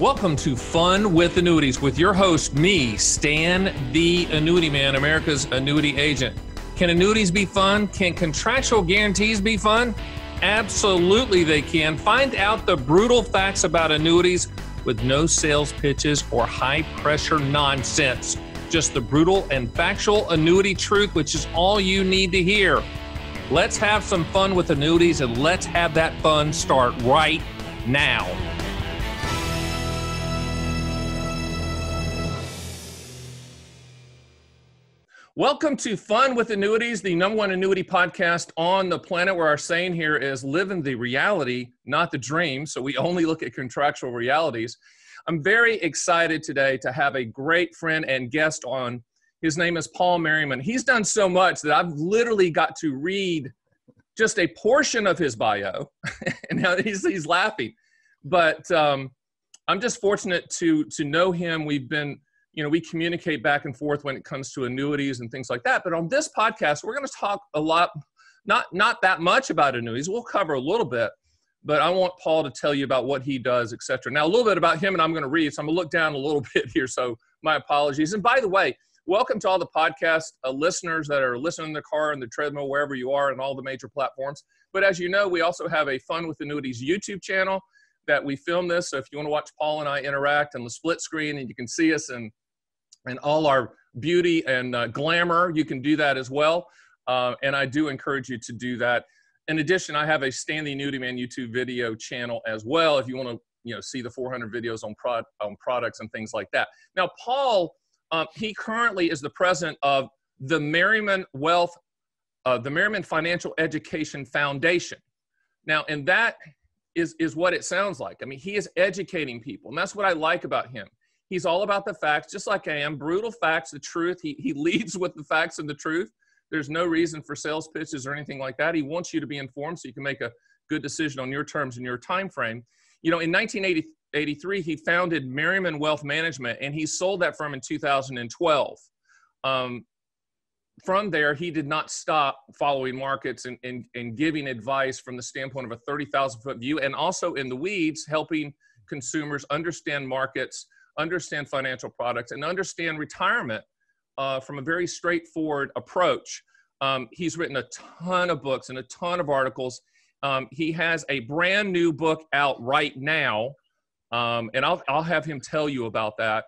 Welcome to Fun with Annuities with your host, me, Stan the Annuity Man, America's Annuity Agent. Can annuities be fun? Can contractual guarantees be fun? Absolutely they can. Find out the brutal facts about annuities with no sales pitches or high-pressure nonsense. Just the brutal and factual annuity truth, which is all you need to hear. Let's have some fun with annuities, and let's have that fun start right now. Welcome to Fun with Annuities, the #1 annuity podcast on the planet, where our saying here is living the reality, not the dream. So we only look at contractual realities. I'm very excited today to have a great friend and guest on. His name is Paul Merriman. He's done so much that I've literally got to read just a portion of his bio, and now he's laughing. But I'm just fortunate to know him. We've been, you know, we communicate back and forth when it comes to annuities and things like that. But on this podcast, we're going to talk a lot, not that much about annuities. We'll cover a little bit, but I want Paul to tell you about what he does, et cetera. Now, a little bit about him, and I'm going to read. So I'm going to look down a little bit here. So my apologies. And by the way, welcome to all the podcast listeners that are listening in the car, in the treadmill, wherever you are, and all the major platforms. But as you know, we also have a Fun with Annuities YouTube channel that we film this. So if you want to watch Paul and I interact on the split screen, and you can see us and all our beauty and glamour, you can do that as well. And I do encourage you to do that. In addition, I have a Stan the Annuity Man YouTube video channel as well, if you want to, you know, see the 400 videos on products and things like that. Now, Paul, he currently is the president of the Merriman Financial Education Foundation. Now, and that is what it sounds like. I mean, he is educating people, and that's what I like about him. He's all about the facts, just like I am, brutal facts, the truth. He leads with the facts and the truth. There's no reason for sales pitches or anything like that. He wants you to be informed so you can make a good decision on your terms and your time frame. You know, in 1983, he founded Merriman Wealth Management, and he sold that firm in 2012. From there, he did not stop following markets and giving advice from the standpoint of a 30,000-foot view, and also in the weeds, helping consumers understand markets, understand financial products, and understand retirement from a very straightforward approach. He's written a ton of books and a ton of articles. He has a brand new book out right now. And I'll have him tell you about that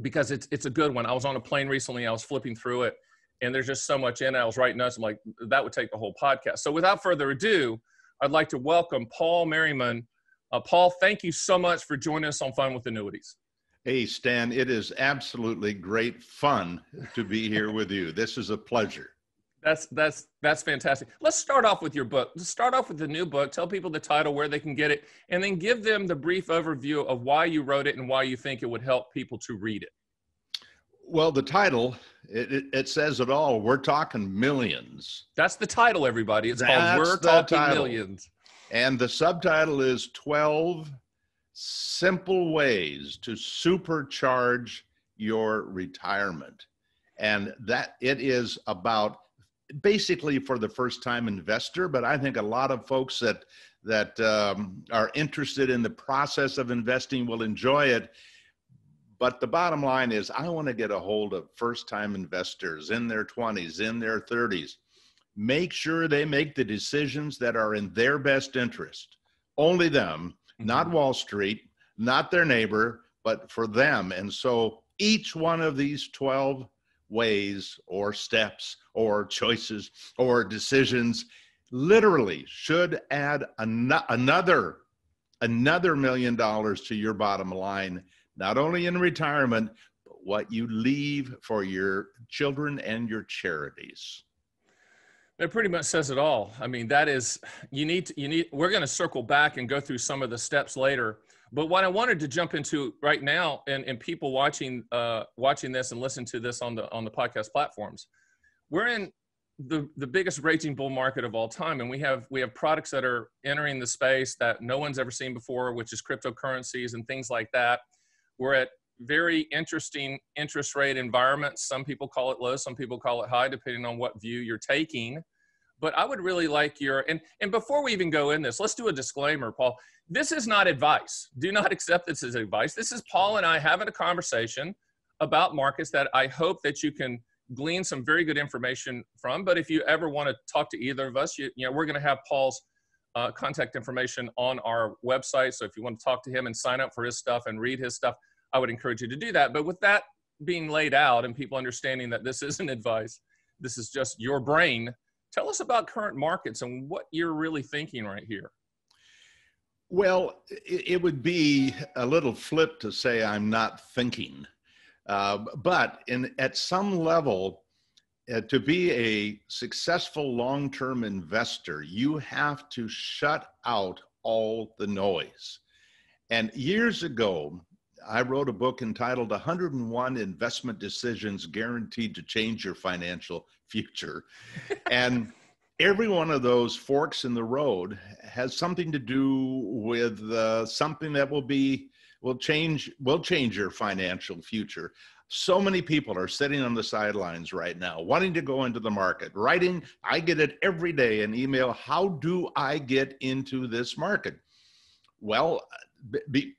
because it's a good one. I was on a plane recently. I was flipping through it, and there's just so much in it. I was writing notes. I'm like, that would take the whole podcast. So without further ado, I'd like to welcome Paul Merriman. Paul, thank you so much for joining us on Fun with Annuities. Hey, Stan, it is absolutely great fun to be here with you. This is a pleasure. That's fantastic. Let's start off with your book. Let's start off with the new book. Tell people the title, where they can get it, and then give them the brief overview of why you wrote it and why you think it would help people to read it. Well, the title, it says it all. We're talking millions. That's the title, everybody. It's called We're Talking Millions. And the subtitle is 12 Simple Ways to Supercharge Your Retirement. And that it is about basically for the first time investor, but I think a lot of folks that are interested in the process of investing will enjoy it. But the bottom line is I want to get a hold of first time investors in their 20s, in their 30s, make sure they make the decisions that are in their best interest, only them, not Wall Street, not their neighbor, but for them. And so each one of these 12 ways or steps or choices or decisions literally should add another $1 million to your bottom line, not only in retirement, but what you leave for your children and your charities. That pretty much says it all. I mean, that is, we're going to circle back and go through some of the steps later. But what I wanted to jump into right now, and people watching this and listen to this on the podcast platforms, we're in the biggest raging bull market of all time, and we have products that are entering the space that no one's ever seen before, which is cryptocurrencies and things like that. We're at very interesting interest rate environments. Some people call it low, some people call it high, depending on what view you're taking. But I would really like your, and before we even go in this, let's do a disclaimer, Paul. This is not advice. Do not accept this as advice. This is Paul and I having a conversation about markets that I hope that you can glean some very good information from. But if you ever want to talk to either of us, you know, we're going to have Paul's contact information on our website. So if you want to talk to him and sign up for his stuff and read his stuff, I would encourage you to do that. But with that being laid out and people understanding that this isn't advice, this is just your brain. Tell us about current markets and what you're really thinking right here. Well, it would be a little flip to say I'm not thinking. But at some level, to be a successful long-term investor, you have to shut out all the noise. And years ago, I wrote a book entitled 101 Investment Decisions Guaranteed to Change Your Financial Future. And every one of those forks in the road has something to do with something that will change your financial future. So many people are sitting on the sidelines right now, wanting to go into the market, writing, I get it every day, an email, how do I get into this market? Well,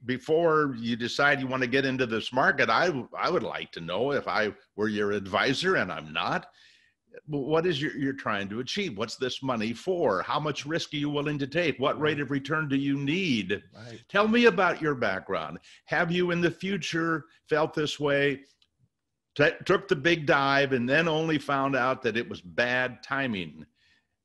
before you decide you want to get into this market, I would like to know, if I were your advisor and I'm not, what is you're trying to achieve? What's this money for? How much risk are you willing to take? What rate of return do you need? Right. Tell me about your background. Have you in the future felt this way, took the big dive and then only found out that it was bad timing?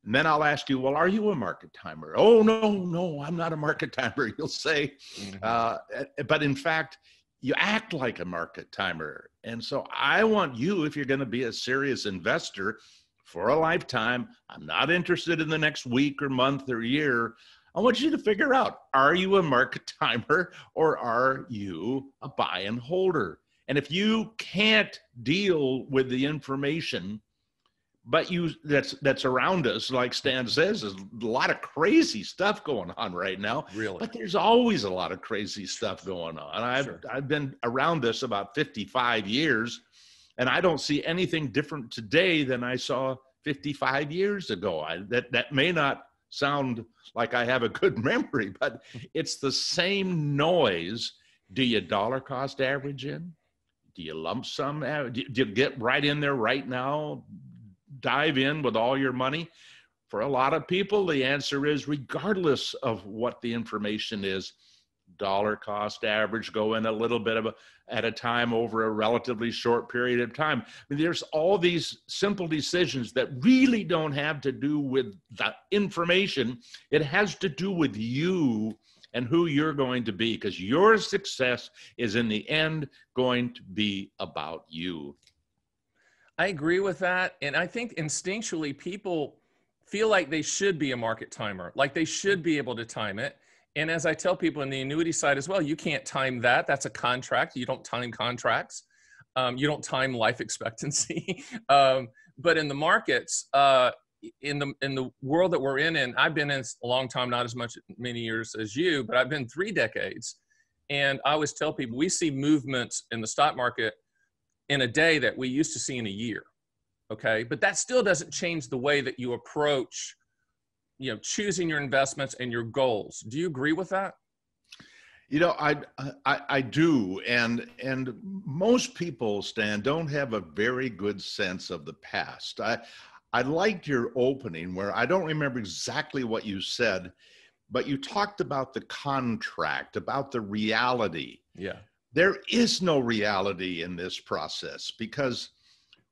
And then I'll ask you, well, are you a market timer? Oh, no, I'm not a market timer, you'll say. Mm-hmm. But in fact, you act like a market timer. And so I want you, if you're going to be a serious investor for a lifetime, I'm not interested in the next week or month or year. I want you to figure out, are you a market timer or are you a buy and holder? And if you can't deal with the information, but that's around us, like Stan says, there's a lot of crazy stuff going on right now. Really? But there's always a lot of crazy stuff going on. I've been around this about 55 years, and I don't see anything different today than I saw 55 years ago. That may not sound like I have a good memory, but it's the same noise. Do you dollar cost average in? Do you lump sum? Do you get right in there right now? Dive in with all your money? For a lot of people, the answer is, regardless of what the information is, dollar cost average, go in a little bit at a time over a relatively short period of time. I mean, there's all these simple decisions that really don't have to do with the information. It has to do with you and who you're going to be, because your success is in the end going to be about you. I agree with that. And I think instinctually people feel like they should be a market timer, like they should be able to time it. And as I tell people in the annuity side as well, you can't time that. That's a contract. You don't time contracts. You don't time life expectancy. But in the markets, in the world that we're in, and I've been in a long time, not as much many years as you, but I've been 3 decades. And I always tell people, we see movements in the stock market in a day that we used to see in a year, okay? But that still doesn't change the way that you approach, you know, choosing your investments and your goals. Do you agree with that? You know, I do, and most people, Stan, don't have a very good sense of the past. I liked your opening where I don't remember exactly what you said, but you talked about the contract, about the reality. Yeah. There is no reality in this process, because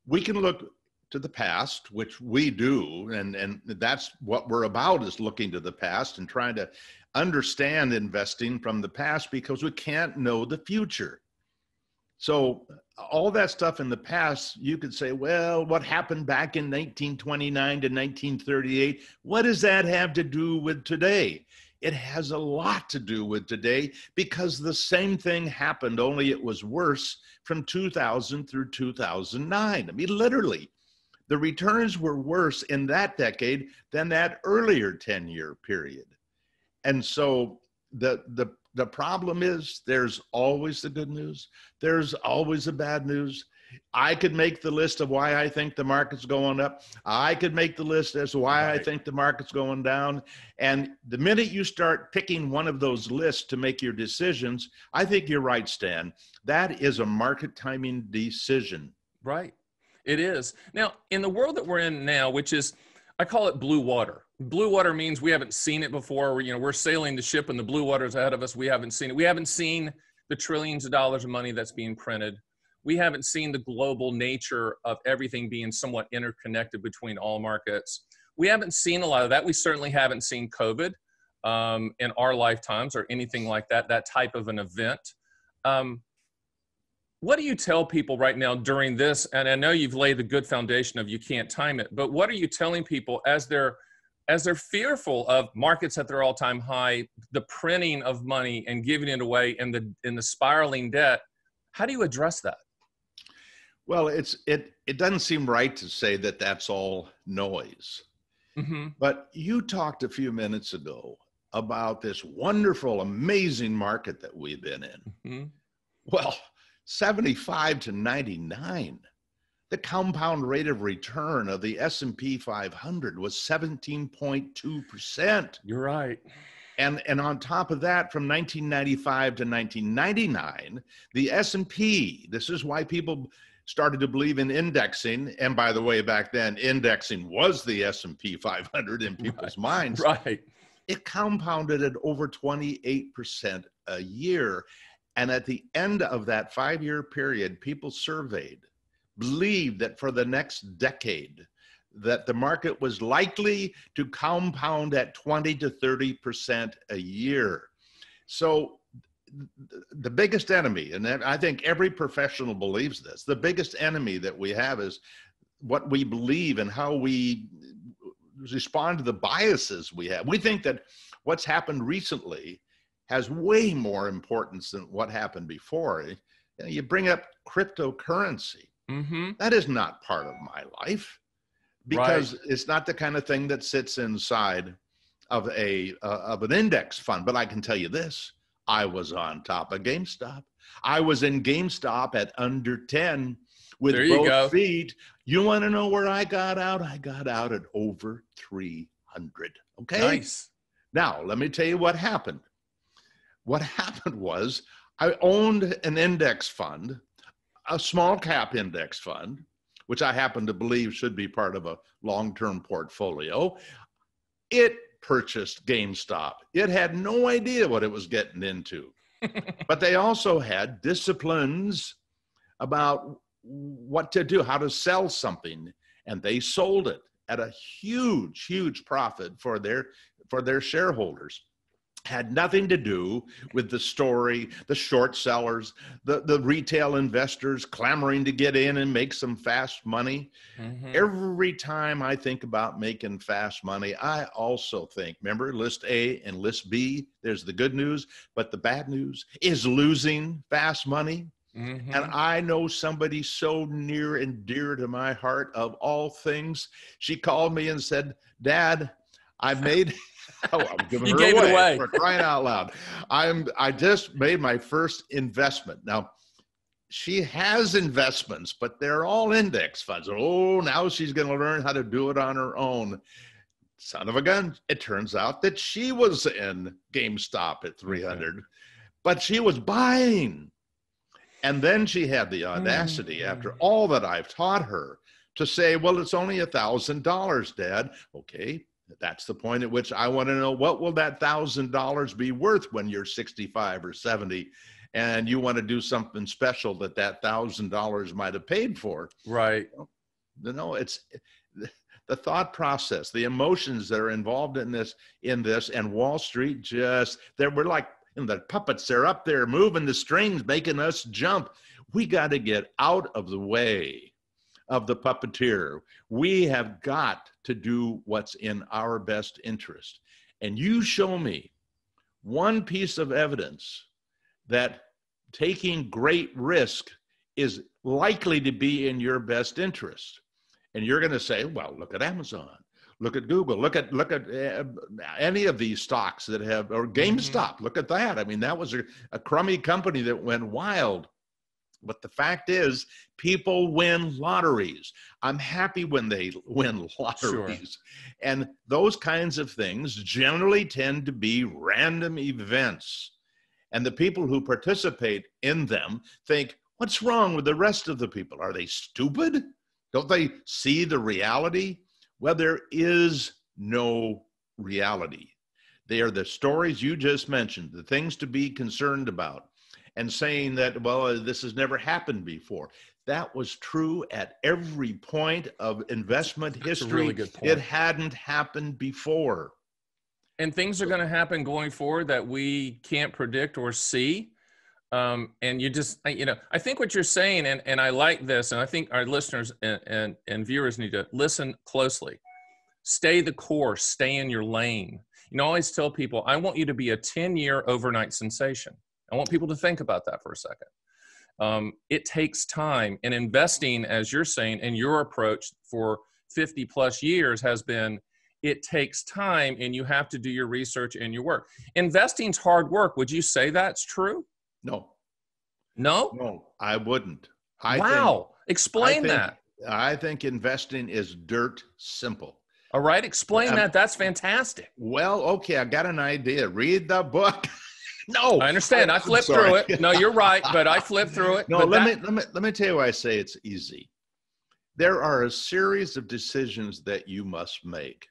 we can look to the past, which we do, and that's what we're about, is looking to the past and trying to understand investing from the past, because we can't know the future. So all that stuff in the past, you could say, well, what happened back in 1929 to 1938? What does that have to do with today? It has a lot to do with today, because the same thing happened, only it was worse, from 2000 through 2009. I mean, literally, the returns were worse in that decade than that earlier 10-year period. And so the problem is, there's always the good news, there's always the bad news, I could make the list of why I think the market's going up. I could make the list as to why I think the market's going down. And the minute you start picking one of those lists to make your decisions, I think you're right, Stan. That is a market timing decision. Right. It is. Now, in the world that we're in now, which is, I call it blue water. Blue water means we haven't seen it before. You know, we're sailing the ship and the blue water's ahead of us. We haven't seen it. We haven't seen the trillions of dollars of money that's being printed. We haven't seen the global nature of everything being somewhat interconnected between all markets. We haven't seen a lot of that. We certainly haven't seen COVID in our lifetimes or anything like that, that type of an event. What do you tell people right now during this? And I know you've laid the good foundation of you can't time it, but what are you telling people as they're fearful of markets at their all-time high, the printing of money and giving it away, and the spiraling debt? How do you address that? Well, it doesn't seem right to say that that's all noise. Mm-hmm. But you talked a few minutes ago about this wonderful, amazing market that we've been in. Mm-hmm. Well, 75 to 99, the compound rate of return of the S&P 500 was 17.2%. You're right. And on top of that, from 1995 to 1999, the S&P, this is why people started to believe in indexing. And by the way, back then, indexing was the S&P 500 in people's minds. Right. It compounded at over 28% a year. And at the end of that 5-year period, people surveyed, believed that for the next decade, that the market was likely to compound at 20 to 30% a year. So the biggest enemy, and I think every professional believes this, the biggest enemy that we have is what we believe and how we respond to the biases we have. We think that what's happened recently has way more importance than what happened before. You bring up cryptocurrency. Mm-hmm. That is not part of my life. Because it's not the kind of thing that sits inside of an index fund. But I can tell you this, I was on top of GameStop. I was in GameStop at under 10 with both feet. You want to know where I got out? I got out at over 300. Okay? Nice. Now, let me tell you what happened. What happened was I owned an index fund, a small cap index fund, which I happen to believe should be part of a long-term portfolio. It purchased GameStop. It had no idea what it was getting into. But they also had disciplines about what to do, how to sell something. And they sold it at a huge, huge profit for their shareholders. Had nothing to do with the story, the short sellers, the retail investors clamoring to get in and make some fast money. Mm-hmm. Every time I think about making fast money, I also think, remember, list A and list B, there's the good news, but the bad news is losing fast money. Mm-hmm. And I know somebody so near and dear to my heart of all things. She called me and said, "Dad, I've made..." Oh, I'm giving her away for crying out loud. I just made my first investment. Now, she has investments, but they're all index funds. Oh, now she's going to learn how to do it on her own. Son of a gun. It turns out that she was in GameStop at 300, but she was buying. And then she had the audacity, after all that I've taught her, to say, "Well, it's only $1,000, Dad." Okay. That's the point at which I want to know, what will that $1,000 be worth when you're 65 or 70 and you want to do something special that $1,000 might have paid for? Right. You know, it's the thought process, the emotions that are involved in this, and Wall Street just, we're like the puppets. They're up there moving the strings, making us jump. We got to get out of the way of the puppeteer. We have got to do what's in our best interest. And you show me one piece of evidence that taking great risk is likely to be in your best interest. And you're going to say, "Well, look at Amazon, look at Google, look at any of these stocks that have, or GameStop, look at that. I mean, that was a crummy company that went wild." But the fact is, people win lotteries. I'm happy when they win lotteries. Sure. And those kinds of things generally tend to be random events. And the people who participate in them think, what's wrong with the rest of the people? Are they stupid? Don't they see the reality? Well, there is no reality. They are the stories you just mentioned, the things to be concerned about, and saying that, well, this has never happened before. That was true at every point of investment history. That's a really good point. It hadn't happened before. And things are going to happen going forward that we can't predict or see. And you just, you know, I think what you're saying, and I like this, and I think our listeners and viewers need to listen closely. Stay the course, stay in your lane. You know, I always tell people, I want you to be a 10-year overnight sensation. I want people to think about that for a second. It takes time, and investing, as you're saying, and your approach for 50 plus years has been, it takes time and you have to do your research and your work. Investing's hard work. Would you say that's true? No. No? No, I wouldn't. Explain that. I think investing is dirt simple. All right, explain that. That's fantastic. Well, okay, I got an idea. Read the book. No, I understand. I flipped through it. No, you're right, but I flipped through it. No, let me tell you why I say it's easy. There are a series of decisions that you must make.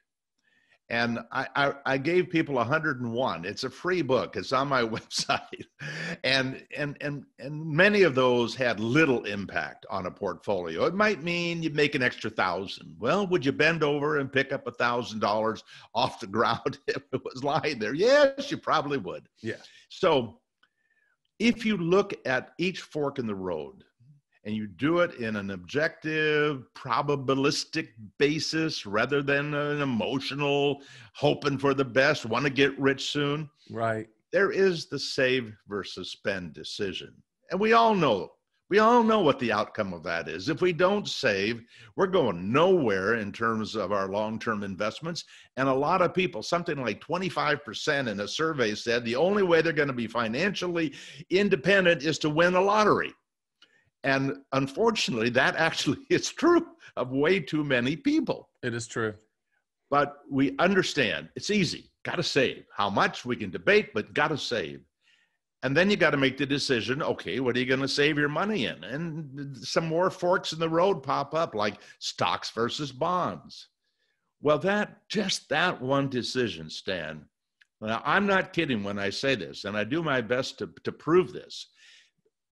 And I gave people 101. It's a free book. It's on my website. And many of those had little impact on a portfolio. It might mean you make an extra $1,000. Well, would you bend over and pick up $1,000 off the ground if it was lying there? Yes, you probably would. Yeah. So if you look at each fork in the road, and you do it in an objective, probabilistic basis rather than an emotional, hoping for the best, want to get rich soon. Right. There is the save versus spend decision. And we all know what the outcome of that is. If we don't save, we're going nowhere in terms of our long-term investments. And a lot of people, something like 25% in a survey said, the only way they're going to be financially independent is to win a lottery. And unfortunately, that actually is true of way too many people. It is true. But we understand it's easy. Got to save. How much? We can debate, but got to save. And then you got to make the decision, okay, what are you going to save your money in? And some more forks in the road pop up, like stocks versus bonds. Well, just that one decision, Stan. Now, I'm not kidding when I say this, and I do my best to prove this.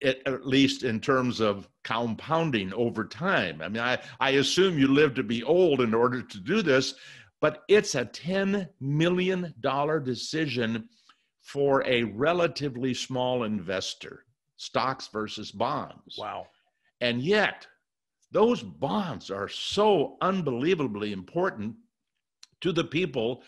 At least in terms of compounding over time. I mean, I assume you live to be old in order to do this, but it's a $10 million decision for a relatively small investor, stocks versus bonds. Wow. And yet, those bonds are so unbelievably important to the people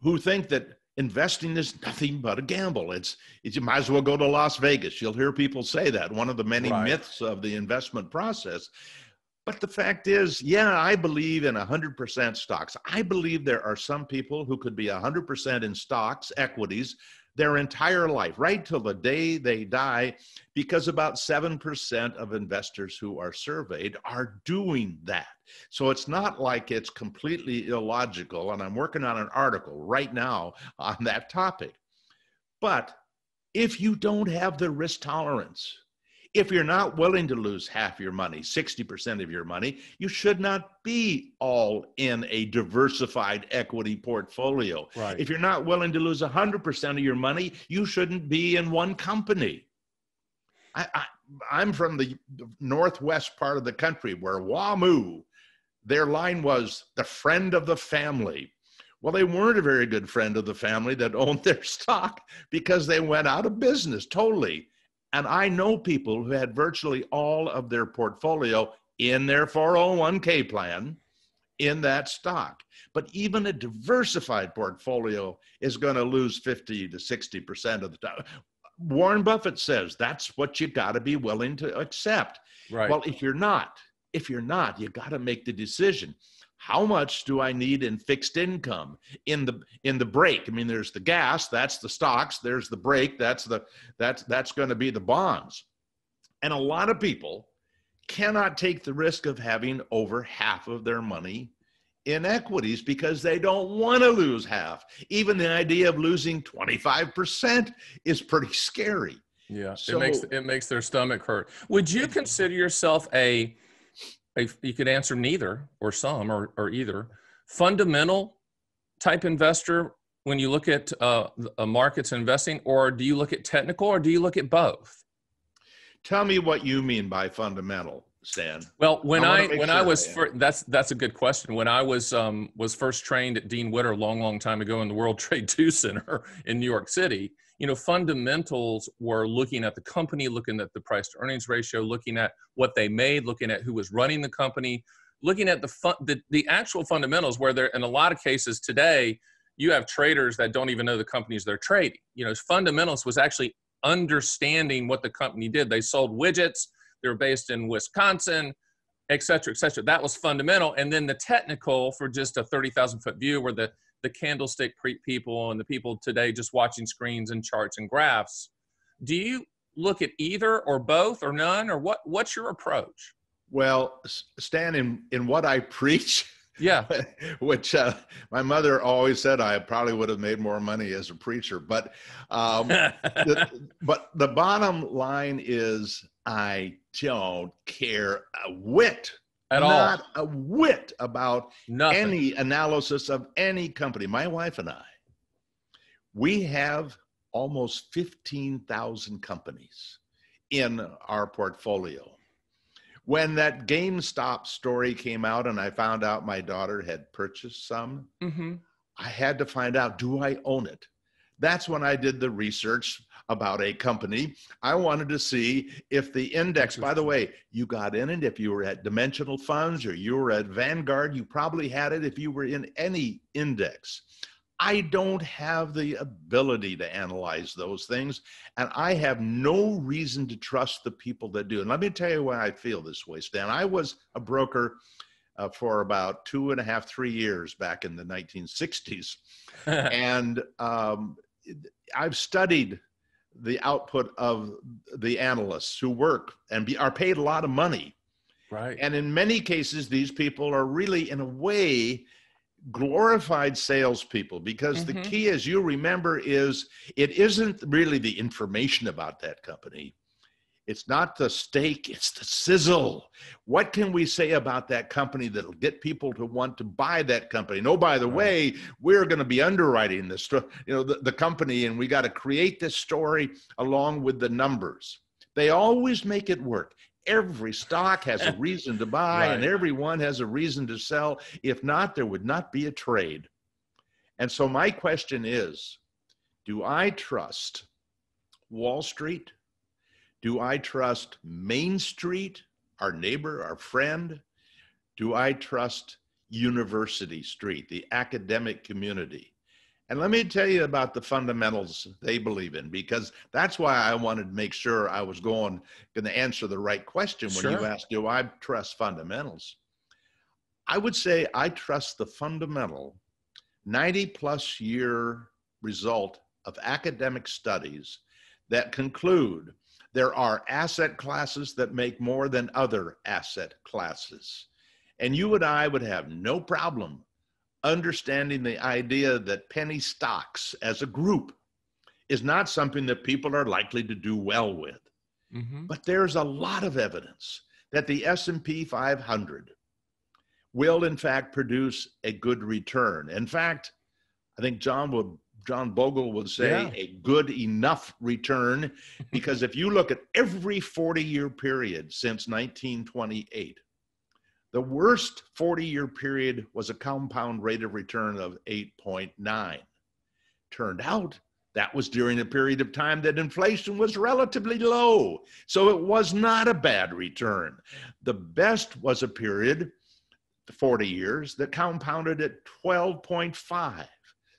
who think that investing is nothing but a gamble. It's you might as well go to Las Vegas. You'll hear people say that, one of the many myths of the investment process. But the fact is, yeah, I believe in 100% stocks. I believe there are some people who could be 100% in stocks, equities, their entire life, right till the day they die, because about 7% of investors who are surveyed are doing that. So it's not like it's completely illogical, and I'm working on an article right now on that topic. But if you don't have the risk tolerance, if you're not willing to lose half your money, 60% of your money, you should not be all in a diversified equity portfolio. Right. If you're not willing to lose 100% of your money, you shouldn't be in one company. I'm from the northwest part of the country where WAMU, their line was the friend of the family. Well, they weren't a very good friend of the family that owned their stock because they went out of business totally. And I know people who had virtually all of their portfolio in their 401k plan in that stock. But even a diversified portfolio is going to lose 50 to 60% of the time. Warren Buffett says that's what you got to be willing to accept. Right. Well, if you're not, you got to make the decision. How much do I need in fixed income in the break? I mean, there's the gas, that's the stocks, there's the break, that's going to be the bonds. And a lot of people cannot take the risk of having over half of their money in equities because they don't want to lose half. Even the idea of losing 25% is pretty scary. Yeah, so, it makes their stomach hurt. Would you consider yourself a you could answer neither or some or either, fundamental type investor when you look at markets investing, or do you look at technical, or do you look at both? Tell me what you mean by fundamental, Stan. Well, that's a good question. When I was first trained at Dean Witter a long time ago in the World Trade 2 Center in New York City, you know, fundamentals were looking at the company, looking at the price to earnings ratio, looking at what they made, looking at who was running the company, looking at the actual fundamentals, where they're, in a lot of cases today, you have traders that don't even know the companies they're trading. You know, fundamentals was actually understanding what the company did. They sold widgets. They were based in Wisconsin, et cetera, et cetera. That was fundamental. And then the technical, for just a 30,000-foot view, where the candlestick people and the people today just watching screens and charts and graphs. Do you look at either or both or none, or what's your approach? Well, Stan, in what I preach, yeah, which my mother always said I probably would have made more money as a preacher. But but the bottom line is I don't care a whit at all, not a whit about any analysis of any company. My wife and I, we have almost 15,000 companies in our portfolio. When that GameStop story came out and I found out my daughter had purchased some, I had to find out, do I own it? That's when I did the research about a company. I wanted to see if the index, by the way, you got in it if you were at Dimensional Funds or you were at Vanguard, you probably had it if you were in any index. I don't have the ability to analyze those things, and I have no reason to trust the people that do. And let me tell you why I feel this way, Stan. I was a broker for about 2.5 to 3 years back in the 1960s, and I've studied the output of the analysts who work and are paid a lot of money. Right. And in many cases, these people are really, in a way, glorified salespeople, because the key, as you remember, is it isn't really the information about that company. It's not the steak, it's the sizzle. What can we say about that company that'll get people to want to buy that company? No, by the way, we're going to be underwriting this, the company, and we got to create this story along with the numbers. They always make it work. Every stock has a reason to buy and everyone has a reason to sell. If not, there would not be a trade. And so my question is, do I trust Wall Street? Do I trust Main Street, our neighbor, our friend? Do I trust University Street, the academic community? And let me tell you about the fundamentals they believe in, because that's why I wanted to make sure I was going to answer the right question when you asked, do I trust fundamentals? I would say I trust the fundamental 90-plus year result of academic studies that conclude there are asset classes that make more than other asset classes. And you and I would have no problem understanding the idea that penny stocks as a group is not something that people are likely to do well with. But there's a lot of evidence that the S&P 500 will in fact produce a good return. In fact, I think John Bogle would say a good enough return, because if you look at every 40-year period since 1928, the worst 40-year period was a compound rate of return of 8.9. Turned out that was during a period of time that inflation was relatively low. So it was not a bad return. The best was a period, 40 years, that compounded at 12.5.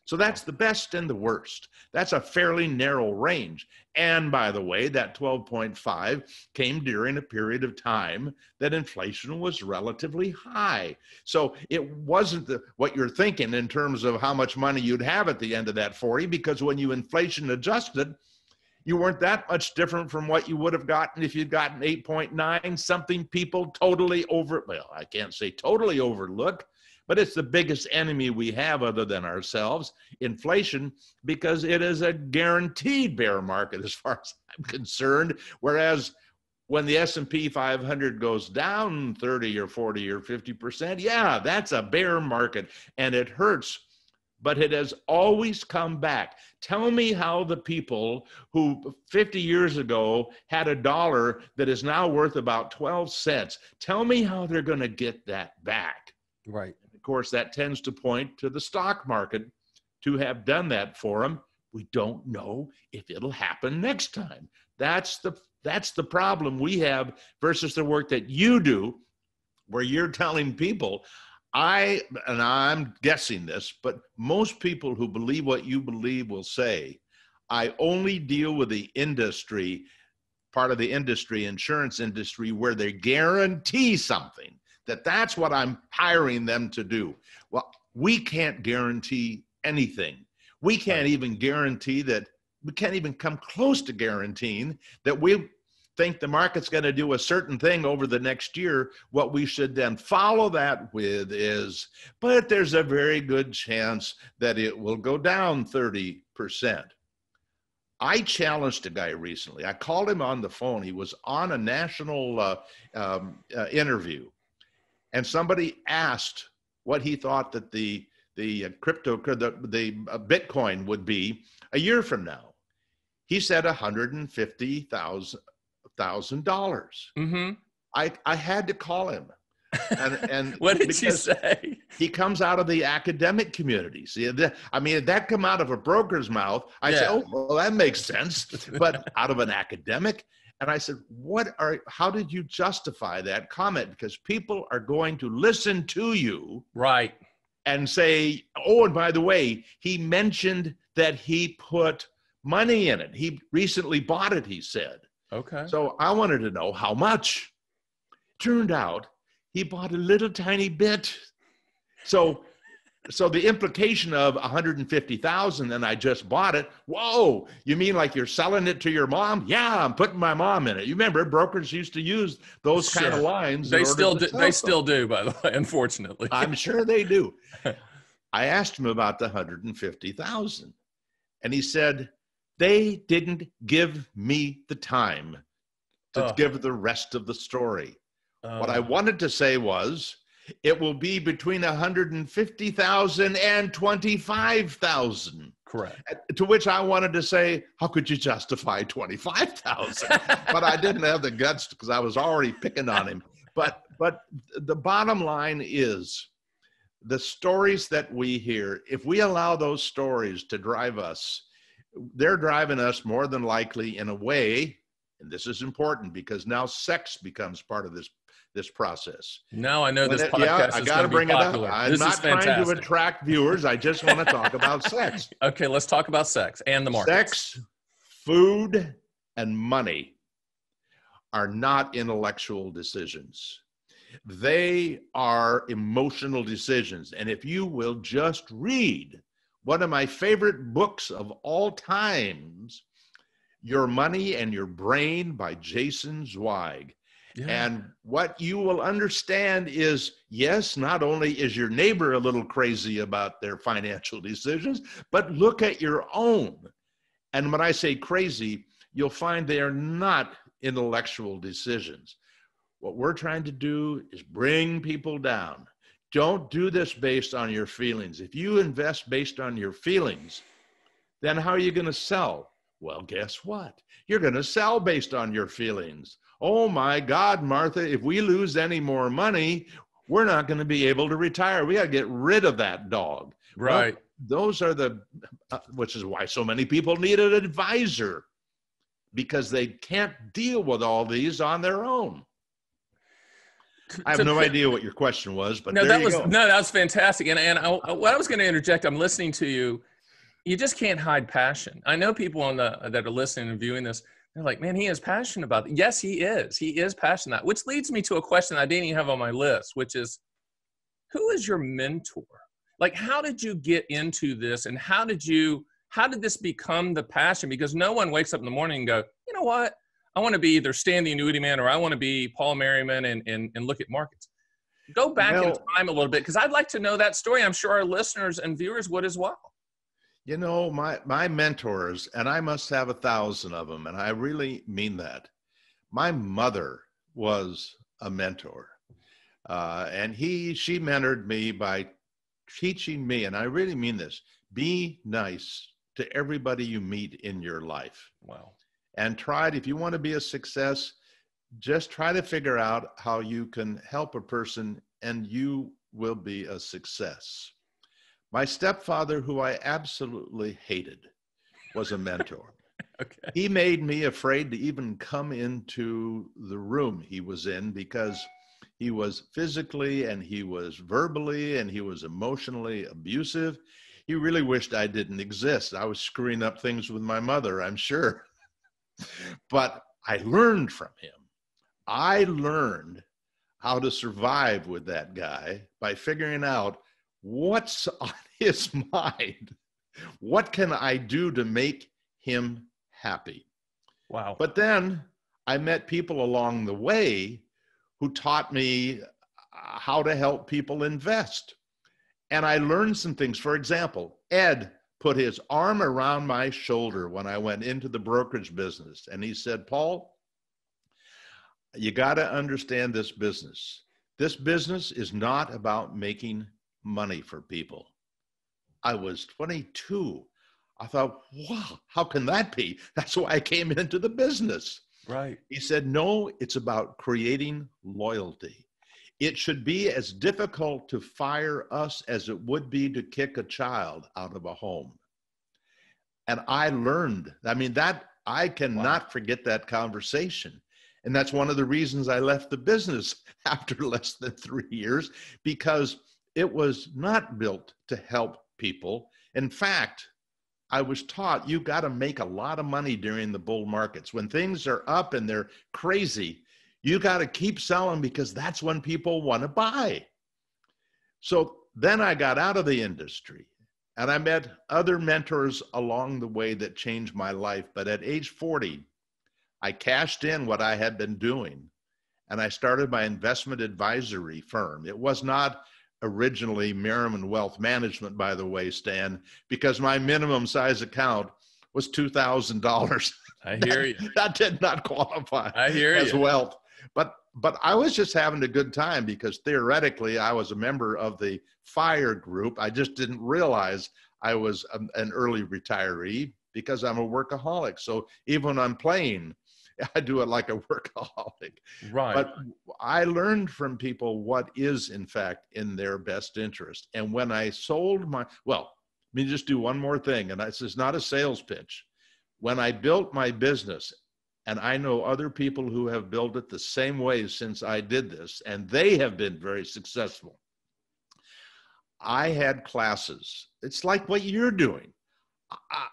So that's the best and the worst. That's a fairly narrow range. And by the way, that 12.5 came during a period of time that inflation was relatively high. So it wasn't what you're thinking in terms of how much money you'd have at the end of that 40, because when you inflation adjusted, you weren't that much different from what you would have gotten if you'd gotten 8.9, something people totally over, well, I can't say totally overlook, but it's the biggest enemy we have other than ourselves, inflation, because it is a guaranteed bear market as far as I'm concerned. Whereas when the S&P 500 goes down 30 or 40 or 50%, yeah, that's a bear market and it hurts. But it has always come back. Tell me how the people who 50 years ago had a dollar that is now worth about 12 cents, tell me how they're gonna get that back. Right. And of course, that tends to point to the stock market to have done that for them. We don't know if it'll happen next time. That's the problem we have versus the work that you do, where you're telling people, I'm guessing this, but most people who believe what you believe will say, I only deal with the industry, part of the industry, insurance industry, where they guarantee something, that's what I'm hiring them to do. Well, we can't guarantee anything. We can't even guarantee that, we can't even come close to guaranteeing that we think the market's going to do a certain thing over the next year. What we should then follow that with is, but there's a very good chance that it will go down 30%. I challenged a guy recently. I called him on the phone. He was on a national interview, and somebody asked what he thought that the Bitcoin would be a year from now. He said $150,000. Mm-hmm. I had to call him. And what did you say? He comes out of the academic community. See, I mean, if that come out of a broker's mouth, I say, oh, well, that makes sense. But out of an academic. And I said, how did you justify that comment? Because people are going to listen to you. Right. And say, oh, and by the way, he mentioned that he put money in it. He recently bought it, he said. Okay. So I wanted to know how much. Turned out he bought a little tiny bit. So the implication of $150,000 and I just bought it. Whoa, you mean like you're selling it to your mom? Yeah, I'm putting my mom in it. You remember brokers used to use those kind of lines. They still do, by the way, unfortunately. I'm sure they do. I asked him about the $150,000 and he said, they didn't give me the time to give the rest of the story. What I wanted to say was, it will be between $150,000 and $25,000. Correct. To which I wanted to say, how could you justify $25,000? But I didn't have the guts because I was already picking on him. But the bottom line is, the stories that we hear, if we allow those stories to drive us, they're driving us more than likely in a way, and this is important because now sex becomes part of this process. Now I know this podcast is going to be popular. I'm not trying to attract viewers. I just want to talk about sex. Okay, let's talk about sex and the market. Sex, food, and money are not intellectual decisions. They are emotional decisions. And if you will just read one of my favorite books of all times, Your Money and Your Brain by Jason Zweig. Yeah. And what you will understand is, yes, not only is your neighbor a little crazy about their financial decisions, but look at your own. And when I say crazy, you'll find they are not intellectual decisions. What we're trying to do is bring people down. Don't do this based on your feelings. If you invest based on your feelings, then how are you going to sell? Well, guess what? You're going to sell based on your feelings. Oh my God, Martha, if we lose any more money, we're not going to be able to retire. We got to get rid of that dog. Right. Well, those are which is why so many people need an advisor, because they can't deal with all these on their own. I have no idea what your question was, but that was fantastic. And what I was going to interject, I'm listening to you. You just can't hide passion. I know people that are listening and viewing this. They're like, man, he is passionate about it. Yes, he is. He is passionate. Which leads me to a question I didn't even have on my list, which is, who is your mentor? Like, how did you get into this? And how did you how did this become the passion? Because no one wakes up in the morning and go, you know what? I want to be either Stan the Annuity Man or I want to be Paul Merriman and look at markets. Go back in time a little bit, because I'd like to know that story. I'm sure our listeners and viewers would as well. You know, my mentors, and I must have 1,000 of them, and I really mean that. My mother was a mentor, and she mentored me by teaching me, and I really mean this, be nice to everybody you meet in your life. Wow. And try it, if you want to be a success, just try to figure out how you can help a person and you will be a success. My stepfather, who I absolutely hated, was a mentor. Okay. He made me afraid to even come into the room he was in because he was physically and he was verbally and he was emotionally abusive. He really wished I didn't exist. I was screwing up things with my mother, I'm sure. But I learned from him. I learned how to survive with that guy by figuring out what's on his mind. What can I do to make him happy? Wow. But then I met people along the way who taught me how to help people invest. And I learned some things. For example, Ed put his arm around my shoulder when I went into the brokerage business. And he said, Paul, you got to understand this business. This business is not about making money for people. I was 22. I thought, wow, how can that be? That's why I came into the business. Right. He said, no, it's about creating loyalty. It should be as difficult to fire us as it would be to kick a child out of a home. And I learned, I mean, that I cannot forget that conversation. And that's one of the reasons I left the business after less than 3 years, because it was not built to help people. In fact, I was taught you've got to make a lot of money during the bull markets. When things are up and they're crazy, you got to keep selling because that's when people want to buy. So then I got out of the industry and I met other mentors along the way that changed my life. But at age 40, I cashed in what I had been doing and I started my investment advisory firm. It was not originally Merriman Wealth Management, by the way, Stan, because my minimum size account was $2,000. I hear you. That did not qualify as wealth. But I was just having a good time because theoretically I was a member of the FIRE group. I just didn't realize I was an early retiree because I'm a workaholic. So even when I'm playing, I do it like a workaholic. Right. But I learned from people what is, in fact, in their best interest. And when I sold my, well, let me just do one more thing. And this is not a sales pitch. When I built my business, and I know other people who have built it the same way since I did this, and they have been very successful. I had classes. It's like what you're doing.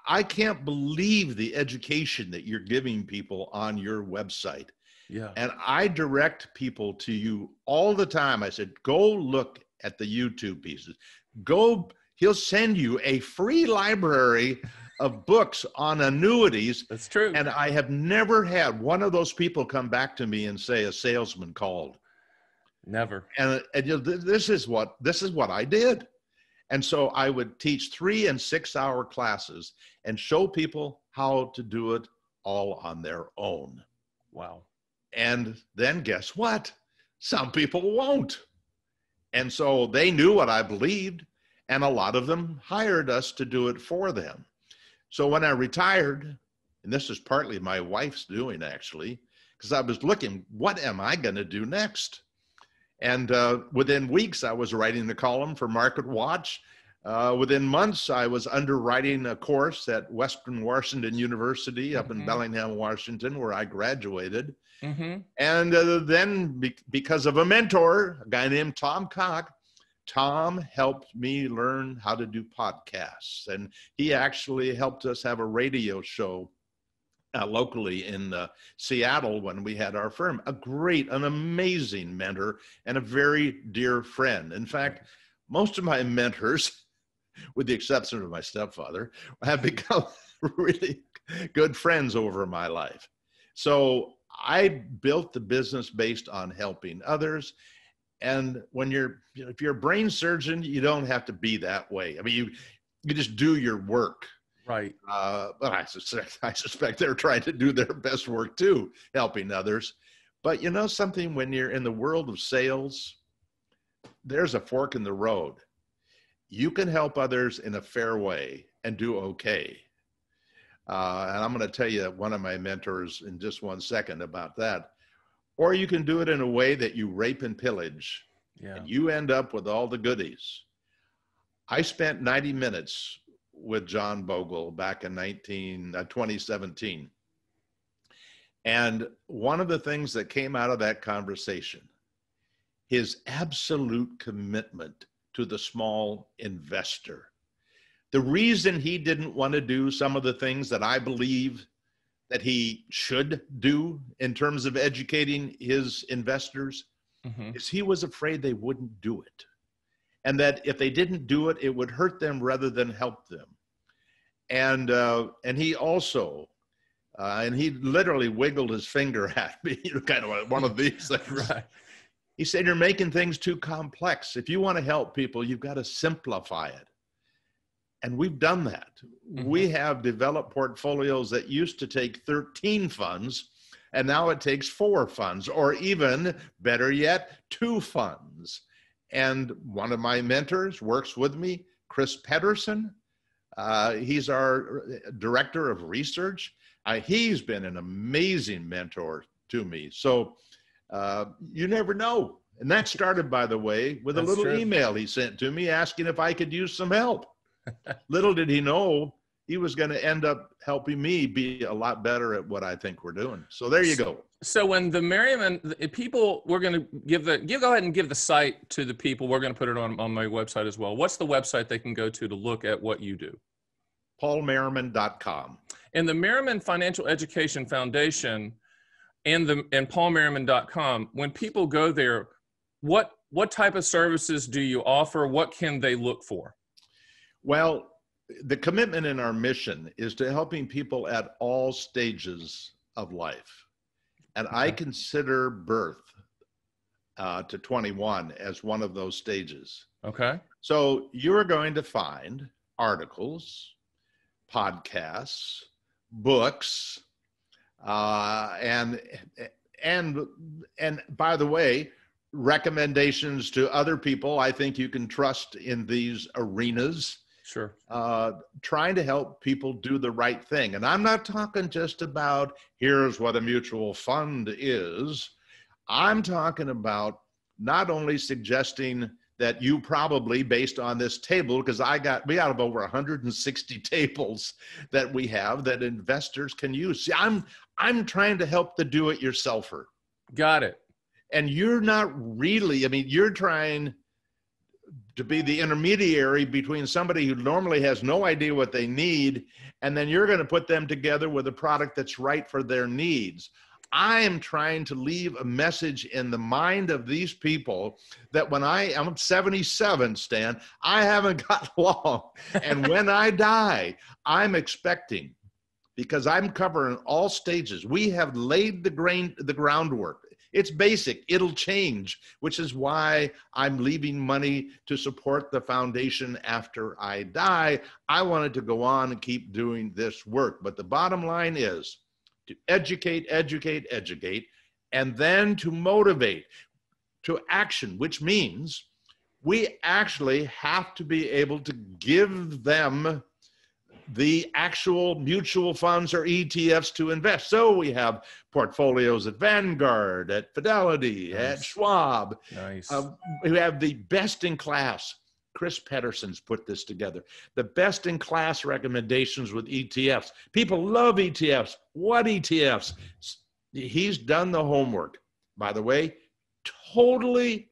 I can't believe the education that you're giving people on your website. Yeah. And I direct people to you all the time. I said, go look at the YouTube pieces. Go, he'll send you a free library of books on annuities. That's true. And I have never had one of those people come back to me and say a salesman called. Never. And you know, this is what I did. And so I would teach 3- and 6-hour classes and show people how to do it all on their own. Wow. And then guess what? Some people won't. And so they knew what I believed, and a lot of them hired us to do it for them. So when I retired, and this is partly my wife's doing actually, because I was looking, what am I going to do next? And within weeks, I was writing the column for MarketWatch. Within months, I was underwriting a course at Western Washington University up in Bellingham, Washington, where I graduated. And then because of a mentor, a guy named Tom Koch, Tom helped me learn how to do podcasts. And he actually helped us have a radio show locally in Seattle when we had our firm. A great, an amazing mentor and a very dear friend. In fact, most of my mentors with the exception of my stepfather, have become really good friends over my life. So I built the business based on helping others. And when you're, if you're a brain surgeon, you don't have to be that way. I mean, you just do your work. Right. But I suspect they're trying to do their best work too, helping others. But you know something, when you're in the world of sales, there's a fork in the road. You can help others in a fair way and do okay. And I'm going to tell you one of my mentors in just one second about that. Or you can do it in a way that you rape and pillage, yeah, and you end up with all the goodies. I spent 90 minutes with John Bogle back in 2017. And one of the things that came out of that conversation, his absolute commitment to the small investor. The reason he didn't want to do some of the things that I believe that he should do in terms of educating his investors, mm-hmm, is he was afraid they wouldn't do it. And that if they didn't do it, it would hurt them rather than help them. And he also, and he literally wiggled his finger at me, you know, kind of one of these things. Right. He said, you're making things too complex. If you want to help people, you've got to simplify it. And we've done that. Mm-hmm. We have developed portfolios that used to take 13 funds, and now it takes 4 funds, or even better yet, 2 funds. And one of my mentors works with me, Chris Pedersen. He's our director of research. He's been an amazing mentor to me. So you never know. And that started, by the way, with a little email he sent to me asking if I could use some help. Little did he know he was going to end up helping me be a lot better at what I think we're doing. So there you go. So when the Merriman people, we're going to go ahead and give the site to the people. We're going to put it on my website as well. What's the website they can go to look at what you do? PaulMerriman.com. And the Merriman Financial Education Foundation and PaulMerriman.com, when people go there, what type of services do you offer? What can they look for? Well, the commitment in our mission is to helping people at all stages of life. And I consider birth to 21 as one of those stages. Okay. So you're going to find articles, podcasts, books, and by the way, recommendations to other people I think you can trust in these arenas. Sure. Trying to help people do the right thing. And I'm not talking just about here's what a mutual fund is. I'm talking about not only suggesting that you probably, based on this table, because we have over 160 tables that we have that investors can use. See, I'm trying to help the do-it-yourselfer. Got it. And you're not really, I mean, you're trying to be the intermediary between somebody who normally has no idea what they need, and then you're going to put them together with a product that's right for their needs. I am trying to leave a message in the mind of these people that when I'm 77, Stan, I haven't got long. And when I die, I'm expecting, because I'm covering all stages. We have laid the groundwork. It's basic, it'll change, which is why I'm leaving money to support the foundation after I die. I wanted to go on and keep doing this work. But the bottom line is to educate, educate, educate, and then to motivate to action, which means we actually have to be able to give them the actual mutual funds or ETFs to invest. So we have portfolios at Vanguard, at Fidelity, nice, at Schwab. Nice. We have the best in class. Chris Pedersen's put this together. The best in class recommendations with ETFs. People love ETFs. What ETFs? He's done the homework. By the way, totally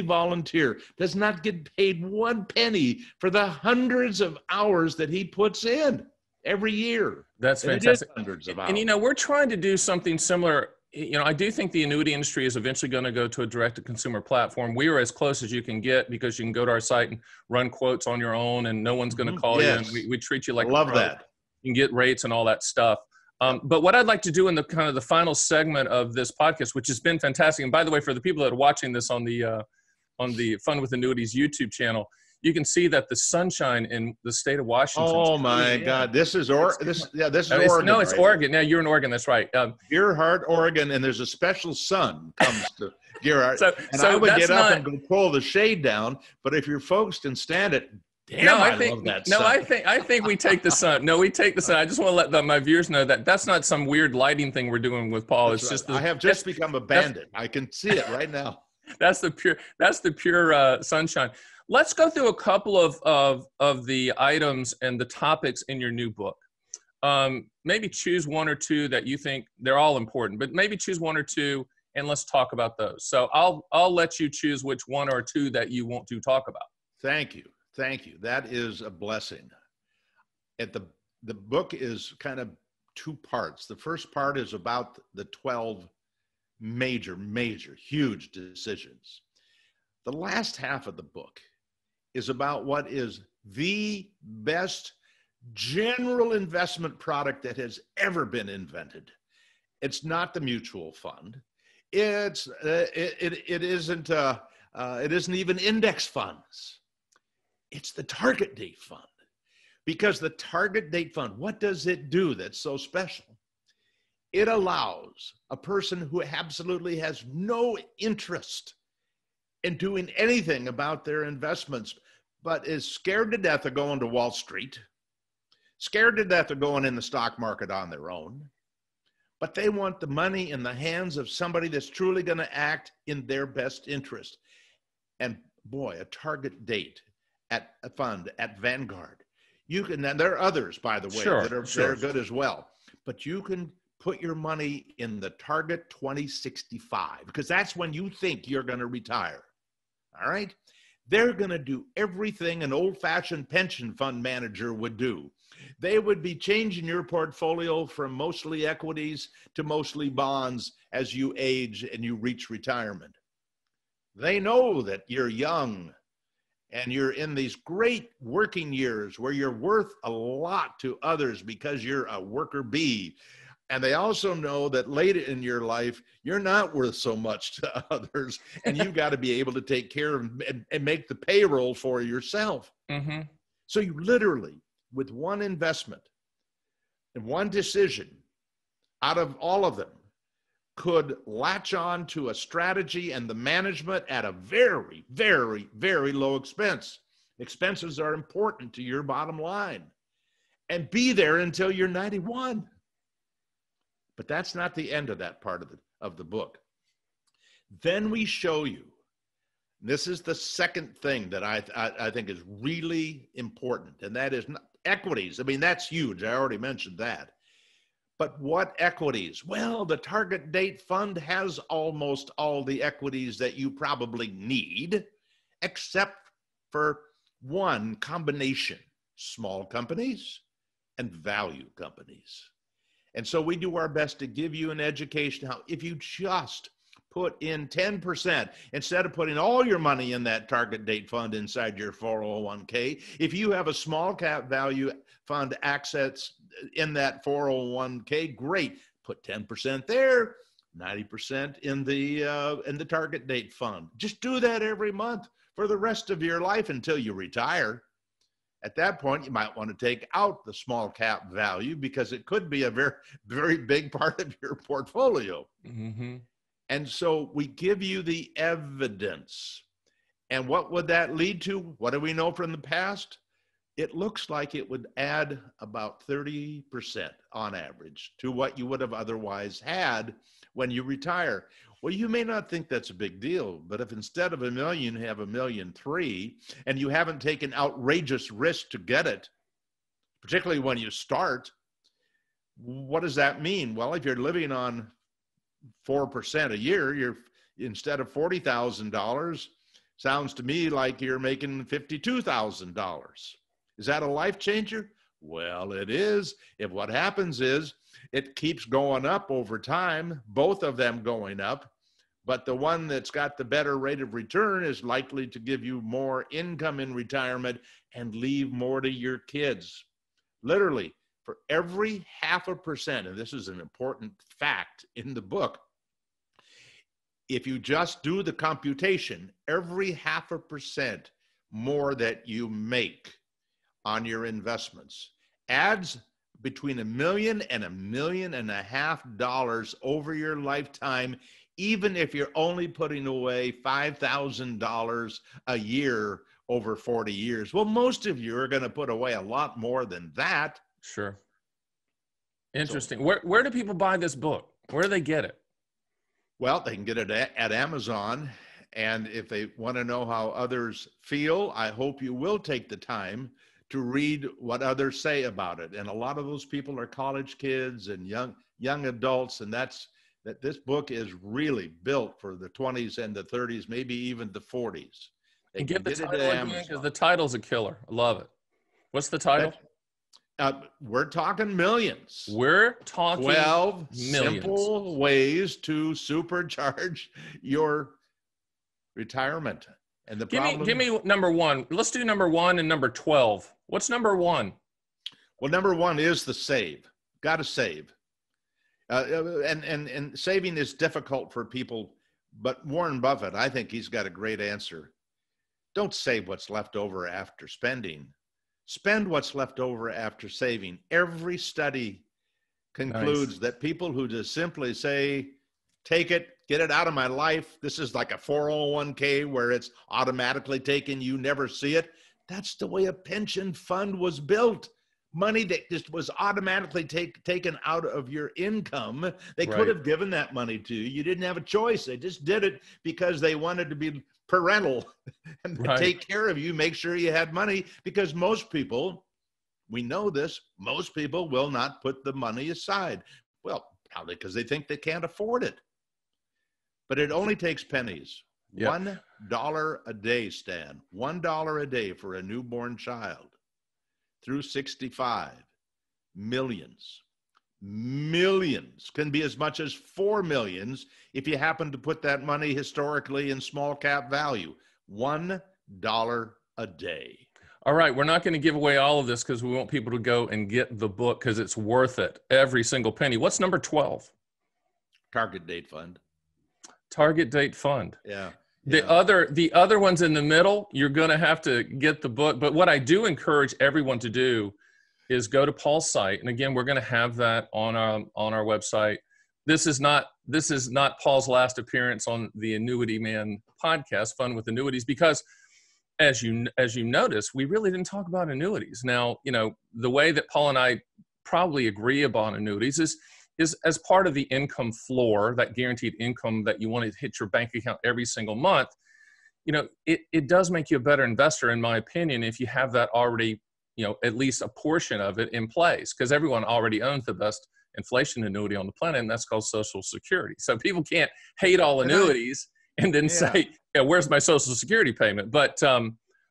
volunteer, does not get paid one penny for the hundreds of hours that he puts in every year. That's fantastic. Hundreds of hours. And you know, we're trying to do something similar you know, I do think the annuity industry is eventually going to go to a direct-to-consumer platform. We are as close as you can get because you can go to our site and run quotes on your own, and no one's going to call you, and we treat you like that. You can get rates and all that stuff. But what I'd like to do in the kind of the final segment of this podcast, which has been fantastic, and by the way, for the people that are watching this on the Fun with Annuities YouTube channel, you can see that the sunshine in the state of Washington. Oh my God! This is this is Oregon. No, it's Oregon. Now you're in Oregon. That's right. Gearheart, Oregon, and there's a special sun comes to Gearheart. So I would get up and go pull the shade down. But if you're folks can stand it, damn, no, I love that sun. No, I think we take the sun. No, we take the sun. I just want to let my viewers know that that's not some weird lighting thing we're doing with Paul. That's just the, I have just become a bandit. I can see it right now. That's the pure sunshine. Let's go through a couple of the items and the topics in your new book. Maybe choose one or two that you think they're all important, but maybe choose one or two and let's talk about those. So I'll let you choose which one or two that you want to talk about. Thank you. Thank you. That is a blessing. At the book is kind of two parts. The first part is about the 12 major, huge decisions. The last half of the book is about what is the best general investment product that has ever been invented. It's not the mutual fund. It isn't even index funds. It's the target date fund, because the target date fund, what does it do that's so special? It allows a person who absolutely has no interest in doing anything about their investments, but is scared to death of going to Wall Street, scared to death of going in the stock market on their own, but they want the money in the hands of somebody that's truly going to act in their best interest. And boy, a target date at a fund, at Vanguard. You can, and there are others, by the way, that are good as well, but you can put your money in the target 2065, because that's when you think you're going to retire. All right? They're going to do everything an old-fashioned pension fund manager would do. They would be changing your portfolio from mostly equities to mostly bonds as you age and you reach retirement. They know that you're young and you're in these great working years where you're worth a lot to others because you're a worker bee. And they also know that later in your life, you're not worth so much to others, and you've got to be able to take care of and make the payroll for yourself. Mm-hmm. So you literally, with one investment and one decision out of all of them, could latch on to a strategy and the management at a very, very, very low expense. Expenses are important to your bottom line, and be there until you're 91. But that's not the end of that part of the book. Then we show you, this is the second thing that I think is really important, and that is equities. I mean, that's huge. I already mentioned that. But what equities? Well, the target date fund has almost all the equities that you probably need, except for one combination, small companies and value companies. And so we do our best to give you an education how if you just put in 10%, instead of putting all your money in that target date fund inside your 401k, if you have a small cap value fund access in that 401k, great, put 10% there, 90% in the target date fund. Just do that every month for the rest of your life until you retire. At that point, you might want to take out the small cap value because it could be a very, very big part of your portfolio. Mm-hmm. And so we give you the evidence. And what would that lead to? What do we know from the past? It looks like it would add about 30% on average to what you would have otherwise had when you retire. Well, you may not think that's a big deal, but if instead of $1 million, you have $1.3 million, and you haven't taken outrageous risk to get it, particularly when you start, what does that mean? Well, if you're living on 4% a year, you're instead of $40,000, sounds to me like you're making $52,000. Is that a life changer? Well, it is. If what happens is it keeps going up over time, both of them going up, but the one that's got the better rate of return is likely to give you more income in retirement and leave more to your kids. Literally, for every 0.5%, and this is an important fact in the book, if you just do the computation, every 0.5% more that you make on your investments adds between $1 million and $1.5 million over your lifetime, even if you're only putting away $5,000 a year over 40 years. Well, most of you are going to put away a lot more than that. Sure. Interesting. So, where do people buy this book? Where do they get it? Well, they can get it at Amazon. And if they want to know how others feel, I hope you will take the time to read what others say about it. And a lot of those people are college kids and young adults. And that this book is really built for the 20s and the 30s, maybe even the 40s. They and get the title because the title's a killer. I love it. What's the title? We're Talking Millions. We're Talking 12 Millions. Simple ways to supercharge your retirement. And the give me number one. Let's do number one and number 12. What's number one? Well, number one is the save. Got to save. And saving is difficult for people, but Warren Buffett, I think he's got a great answer. Don't save what's left over after spending. Spend what's left over after saving. Every study concludes that people who just simply say, take it, get it out of my life. This is like a 401k where it's automatically taken. You never see it. That's the way a pension fund was built. Money that just was automatically taken out of your income. They could have given that money to you. You didn't have a choice. They just did it because they wanted to be parental and take care of you, make sure you had money, because most people, we know this, most people will not put the money aside. Well, probably because they think they can't afford it. But it only takes pennies. Yep. $1 a day, Stan. $1 a day for a newborn child through 65. Millions. Millions can be as much as $4 million if you happen to put that money historically in small cap value. $1 a day. All right, we're not going to give away all of this because we want people to go and get the book because it's worth it, every single penny. What's number 12? Target date fund. Target date fund. Yeah. The other ones in the middle, you're going to have to get the book. But what I do encourage everyone to do is go to Paul's site. And again, we're going to have that on our website. This is not Paul's last appearance on the Annuity Man podcast, Fun with Annuities, because as you notice, we really didn't talk about annuities. Now, you know, the way that Paul and I probably agree about annuities is as part of the income floor, that guaranteed income that you want to hit your bank account every single month, you know, it does make you a better investor, in my opinion, if you have that already, you know, at least a portion of it in place, because everyone already owns the best inflation annuity on the planet, and that's called Social Security. So people can't hate all annuities and then say, yeah, where's my Social Security payment? But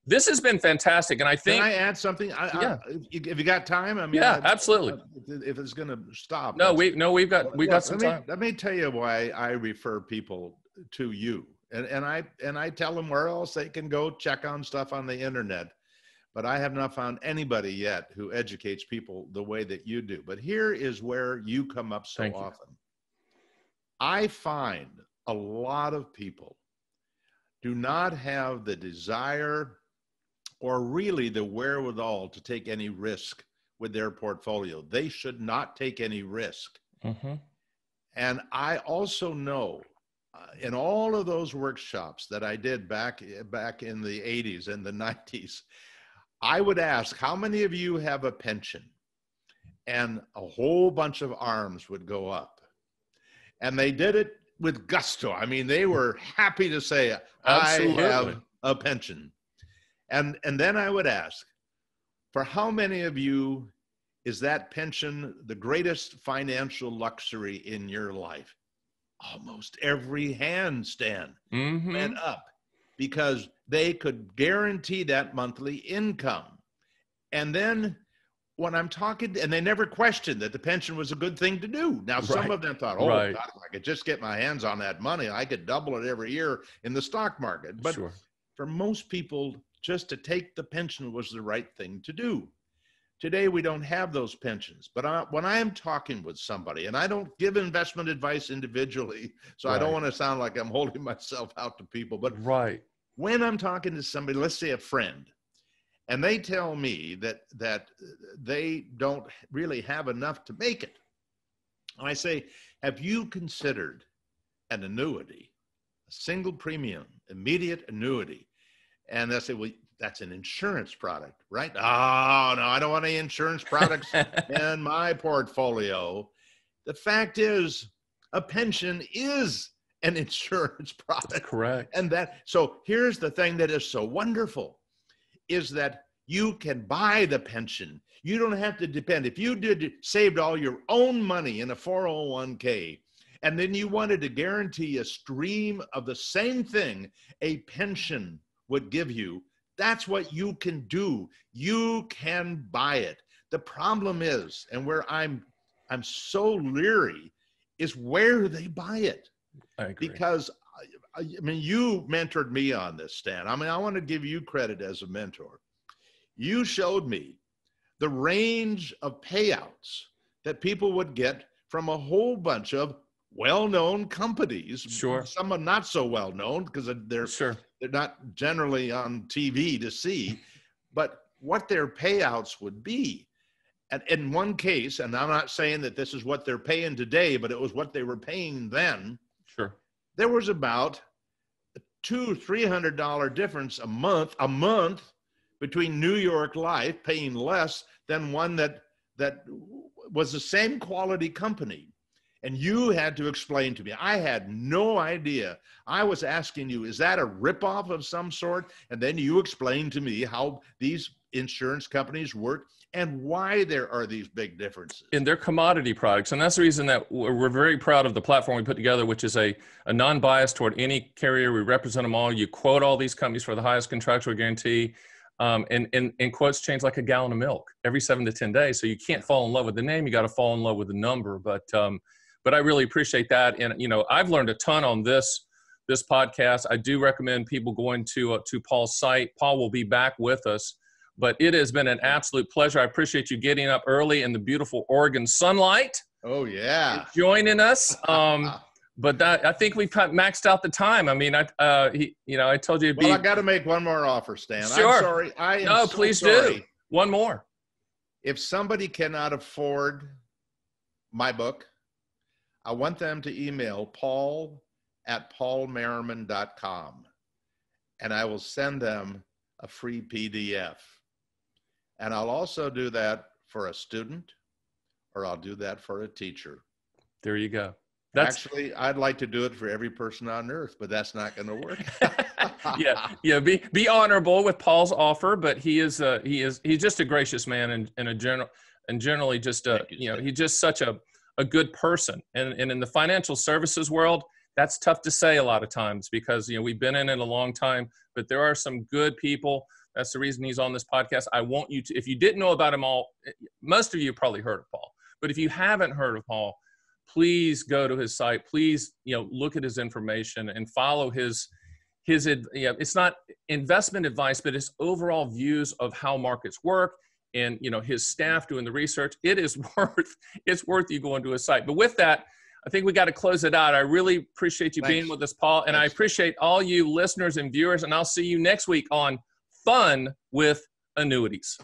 this has been fantastic. And I think— Can I add something? If you got time? I mean, absolutely. If it's going to stop. No, we've got some time. Let me tell you why I refer people to you. And I tell them where else they can go check on stuff on the internet. But I have not found anybody yet who educates people the way that you do. But here is where you come up so often. I find a lot of people do not have the desire or really the wherewithal to take any risk with their portfolio. They should not take any risk. Mm-hmm. And I also know in all of those workshops that I did back in the 80s and the 90s, I would ask, how many of you have a pension? And a whole bunch of arms would go up. And they did it with gusto. I mean, they were happy to say, absolutely, I have a pension. And then I would ask, for how many of you is that pension the greatest financial luxury in your life? Almost every hand, Stan, mm-hmm, went up, because they could guarantee that monthly income. And then when I'm talking, and they never questioned that the pension was a good thing to do. Now, some of them thought, oh, God, if I could just get my hands on that money, I could double it every year in the stock market. But for most people, just to take the pension was the right thing to do. Today, we don't have those pensions. But when I am talking with somebody, and I don't give investment advice individually, so I don't want to sound like I'm holding myself out to people. But when I'm talking to somebody, let's say a friend, and they tell me that, they don't really have enough to make it, and I say, have you considered an annuity, a single premium, immediate annuity? And they say, well, that's an insurance product, right? Oh, no, I don't want any insurance products in my portfolio. The fact is, a pension is an insurance product. That's correct. And that, so here's the thing that is so wonderful, is that you can buy the pension. You don't have to depend. If you saved all your own money in a 401k, and then you wanted to guarantee a stream of the same thing a pension would give you, that's what you can do. You can buy it. The problem is, and where I'm so leery, is where they buy it. I agree. Because, I mean, you mentored me on this, Stan. I mean, I want to give you credit as a mentor. You showed me the range of payouts that people would get from a whole bunch of well-known companies. Sure. Some are not so well-known because they're they're not generally on TV to see, but what their payouts would be. And in one case, and I'm not saying that this is what they're paying today, but it was what they were paying then. Sure. There was about a $200, $300 difference a month between New York Life paying less than one that was the same quality company. And you had to explain to me. I had no idea. I was asking you, is that a ripoff of some sort? And then you explained to me how these insurance companies work and why there are these big differences. And they're commodity products. And that's the reason that we're very proud of the platform we put together, which is a non-bias toward any carrier. We represent them all. You quote all these companies for the highest contractual guarantee. And quotes change like a gallon of milk every 7 to 10 days. So you can't fall in love with the name. You got to fall in love with the number. But I really appreciate that. And, you know, I've learned a ton on this podcast. I do recommend people going to Paul's site. Paul will be back with us, but it has been an absolute pleasure. I appreciate you getting up early in the beautiful Oregon sunlight. Oh yeah. Joining us. But that, I think we've maxed out the time. I mean, you know, I told you it'd be. Well, I got to make one more offer, Stan. Sure. I'm sorry. No, so please do. One more. If somebody cannot afford my book, I want them to email paul@paulmerriman.com, and I will send them a free PDF. And I'll also do that for a student, or I'll do that for a teacher. There you go. Actually, I'd like to do it for every person on earth, but that's not going to work. Yeah. Be honorable with Paul's offer, but he's just a gracious man and generally just he's just such a good person. And in the financial services world, that's tough to say a lot of times because, you know, we've been in it a long time, but there are some good people. That's the reason he's on this podcast. I want you to, if you didn't know about him all, most of you probably heard of Paul, but if you haven't heard of Paul, please go to his site. Please, you know, look at his information and follow his, it's not investment advice, but his overall views of how markets work. And, you know, his staff doing the research, it's worth you going to a site. But with that, I think we got to close it out. I really appreciate you being with us, Paul. And I appreciate all you listeners and viewers. And I'll see you next week on Fun with Annuities.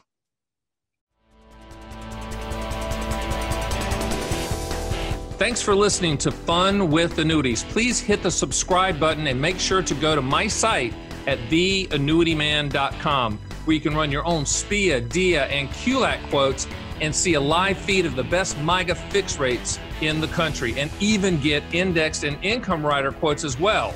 Thanks for listening to Fun with Annuities. Please hit the subscribe button and make sure to go to my site at TheAnnuityMan.com. where you can run your own SPIA, DIA, and QLAC quotes and see a live feed of the best MYGA fixed rates in the country and even get indexed and income rider quotes as well.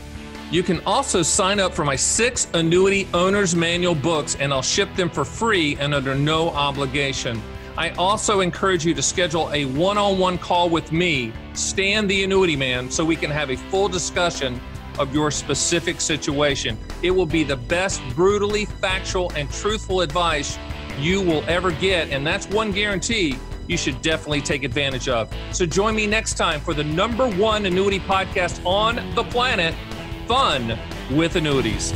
You can also sign up for my 6 annuity owner's manual books and I'll ship them for free and under no obligation. I also encourage you to schedule a one-on-one call with me, Stan the Annuity Man, so we can have a full discussion of your specific situation. It will be the best brutally factual and truthful advice you will ever get. And that's one guarantee you should definitely take advantage of. So join me next time for the number one annuity podcast on the planet, Fun with Annuities.